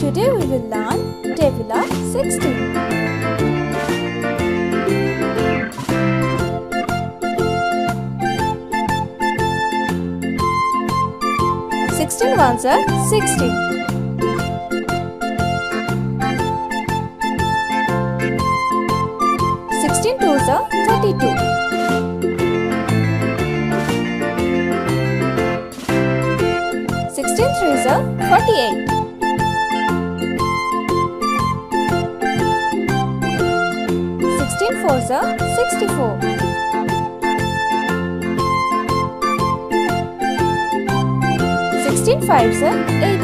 Today we will learn table of 16. Sixteen ones are 60. 16 twos are 32. 16 threes are 48. 16 fours are 64. 16 fives are 80.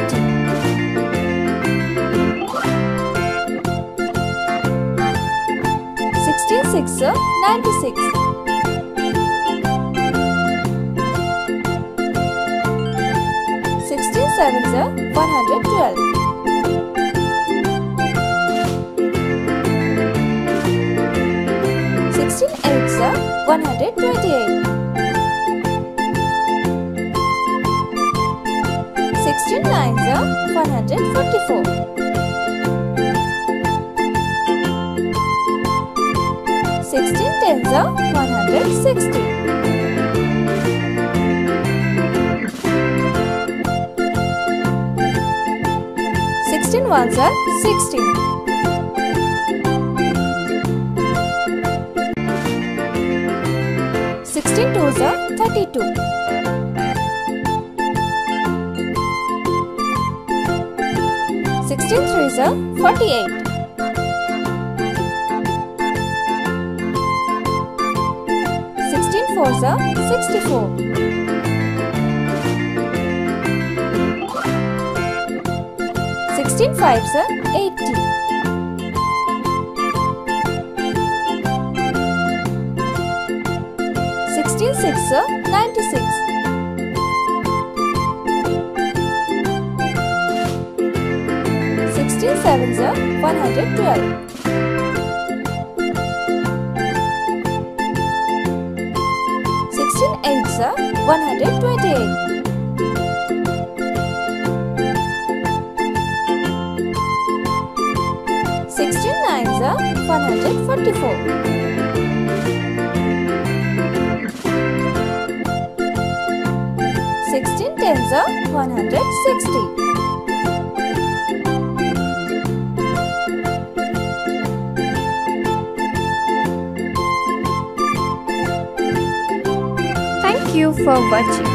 16 sixes are 96. 16 sevens are 112. 16 eights are 128. 16 nines are 144. 16 tens are 160. 16 ones are 16. 16 twos are 32. 16 threes are 48. 16 fours are 64. 16 fives are 80. 16 sixes are 96. 16 sevens are 112. 16 eights are 128. 16 nines are 144. 16 tens are 160. Thank you for watching.